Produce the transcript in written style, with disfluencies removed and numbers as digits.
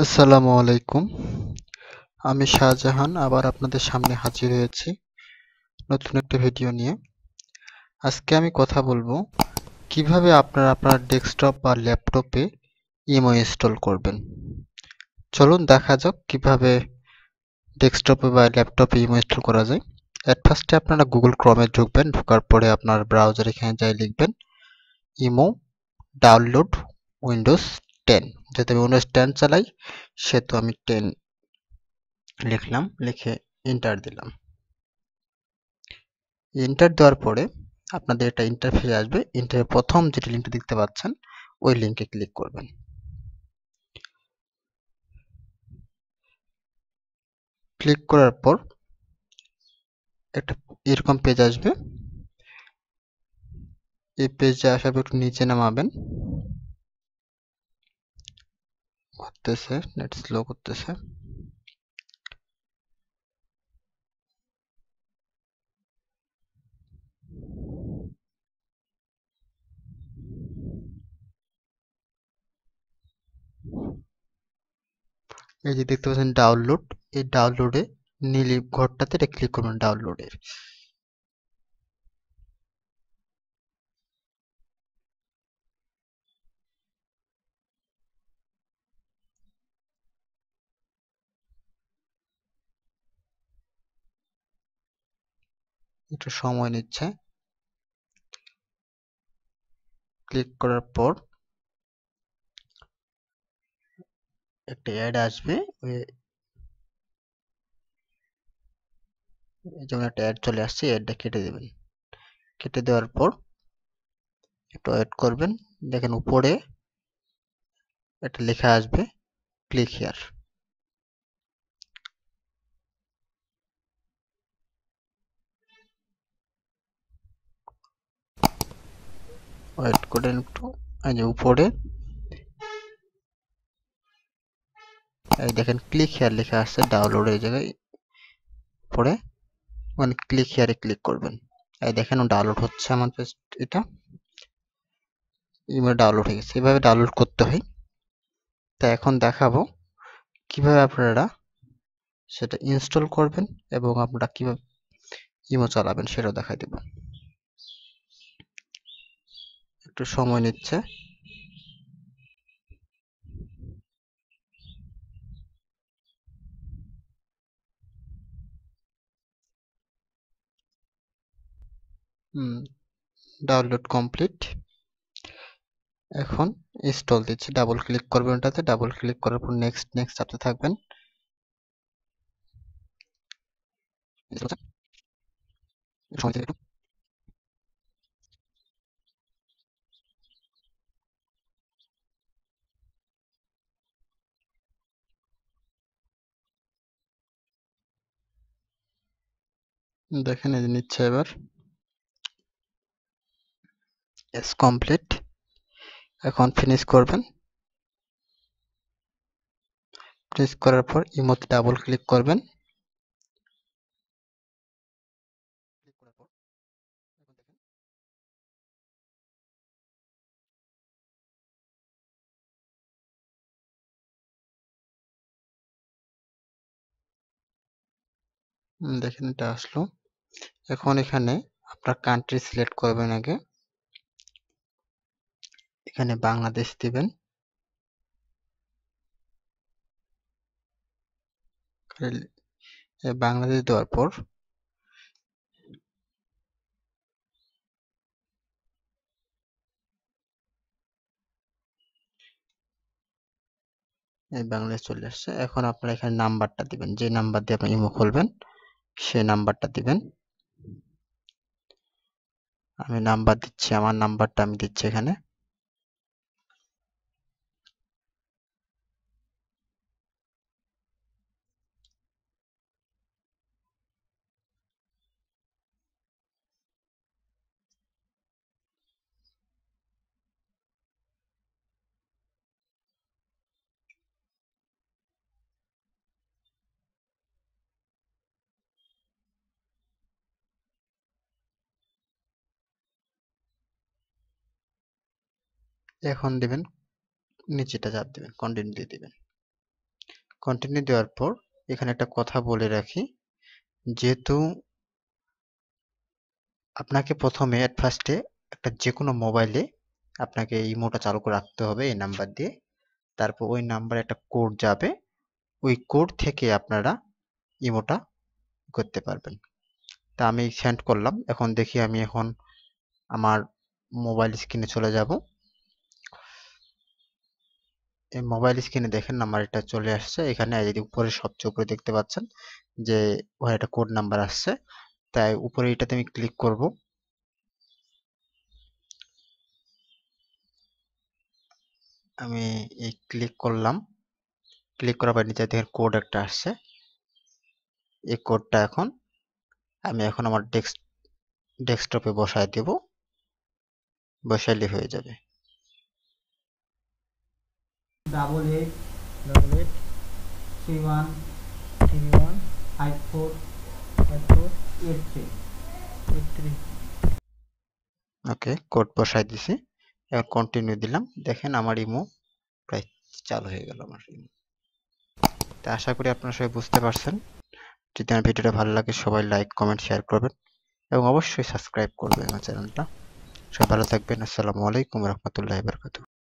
আসসালামু আলাইকুম, আমি শাহজাহান আবার আপনাদের সামনে হাজির হয়েছি নতুন একটা ভিডিও নিয়ে। আজকে আমি কথা বলবো কিভাবে আপনার ডেস্কটপ বা ল্যাপটপে ইমো ইনস্টল করবেন। চলুন দেখা যাক কিভাবে ডেস্কটপে বা ল্যাপটপে ইমো ইনস্টল করা যায়। অ্যাট ফার্স্টে আপনারা গুগল ক্রমে ঢুকবেন, ঢোকার পরে আপনার ব্রাউজার এখানে যাই লিখবেন ইমো ডাউনলোড উইন্ডোজ 10। যেহেতু আমি উইন্ডোজ 10 চালাই সেহেতু আমি 10 লিখলাম, লিখে এন্টার দিলাম। এন্টার দেওয়ার পরে আপনাদের এটা ইন্টারফেস আসবে। ইন্টারফেস প্রথম যেটা লিঙ্কটা দেখতে পাচ্ছেন ওই লিঙ্কে ক্লিক করবেন। ক্লিক করার পর একটা এরকম পেজ আসবে। এই পেজে আসার পর একটু নিচে নামাবেন, করতেছে নেট স্লো করতেছে। এই যে দেখতে পাচ্ছেন ডাউনলোড, এই ডাউনলোডে নীলি ঘরটাতে এটা ক্লিক করবেন ডাউনলোডের। একটু সময় নিচ্ছে। ক্লিক করার পর একটা অ্যাড আসবে, যেমন একটা অ্যাড চলে আসছে, অ্যাডটা কেটে দেবেন। কেটে দেওয়ার পর একটু অ্যাড করবেন, দেখেন উপরে একটা লেখা আসবে ক্লিক হিয়ার। ওয়েট করেন একটু, এই যে উপরে এই দেখেন ক্লিক হিয়ার লেখা আসছে ডাউনলোড। এই জায়গায় পরে মানে ক্লিক হিয়ারে ক্লিক করবেন। এই দেখেন ডাউনলোড হচ্ছে আমাদের, এটা ইমেল ডাউনলোড হয়ে গেছে। এইভাবে ডাউনলোড করতে হয়। তা এখন দেখাবো কিভাবে আপনারা সেটা ইনস্টল করবেন এবং আপনারা কিভাবে ইমো চালাবেন সেটাও দেখাই দেব। একটু সময় নিচ্ছে। ডাউনলোড কমপ্লিট, এখন ইনস্টল দিচ্ছি। ডাবল ক্লিক করবেন ওটাতে, ডাবল ক্লিক করার পর নেক্সট নেক্সট চাপতে থাকবেন। দেখেন এই নিচ্ছে, এবার এস কমপ্লিট। এখন ফিনিশ করবেন। ফিনিশ করার পর ইমোতে ডাবল ক্লিক করবেন। দেখেন এটা আসলো। এখন এখানে আপনার কান্ট্রি সিলেক্ট করবেন, আগে এখানে বাংলাদেশ দিবেন, বাংলাদেশ দেওয়ার পর এই বাংলাদেশ চলে আসছে। এখন আপনারা এখানে নাম্বারটা দিবেন, যে নাম্বার দিয়ে আপনি ইমো খুলবেন সে নাম্বারটা দিবেন। আমি নাম্বার দিচ্ছি, আমার নাম্বারটা আমি দিচ্ছি এখানে। এখন দিবেন নিচেটা চাপ দিবেন, কন্টিনিউ দিয়ে দিবেন। কন্টিনিউ দেওয়ার পর এখানে একটা কথা বলে রাখি, যেহেতু আপনাকে প্রথমে অ্যাট ফার্স্টে একটা যে কোনো মোবাইলে আপনাকে ইমোটা চালু করে রাখতে হবে এই নাম্বার দিয়ে। তারপর ওই নাম্বারে একটা কোড যাবে, ওই কোড থেকে আপনারা ইমোটা করতে পারবেন। তা আমি সেন্ড করলাম, এখন দেখি আমি এখন আমার মোবাইল স্ক্রিনে চলে যাব। এই মোবাইল স্ক্রিনে দেখেন আমার এটা চলে আসছে, এখানে যদি উপরে সবচেয়ে উপরে দেখতে পাচ্ছেন যে ওখানে একটা কোড নাম্বার আসছে, তাই উপরে এটাতে আমি ক্লিক করব। আমি এই ক্লিক করলাম, ক্লিক করার পর নিচে দেখেন কোড একটা আসছে। এই কোডটা এখন আমি এখন আমার ডেস্কটপে বসায় দেব, বসাইলে হয়ে যাবে। ওকে, কোড বসাই দিছি, এখন কন্টিনিউ দিলাম, দেখেন আমার ইমো প্রায় চালু হয়ে গেল আমার ইমো। তা আশা করি আপনারা সবাই বুঝতে পারছেন। যদি আমার ভিডিওটা ভালো লাগে সবাই লাইক কমেন্ট শেয়ার করবেন এবং অবশ্যই সাবস্ক্রাইব করবেন আমার চ্যানেলটা। সবাই ভালো থাকবেন, আসসালামু আলাইকুম রহমতুল্লাহি ওয়া বারাকাতুহু।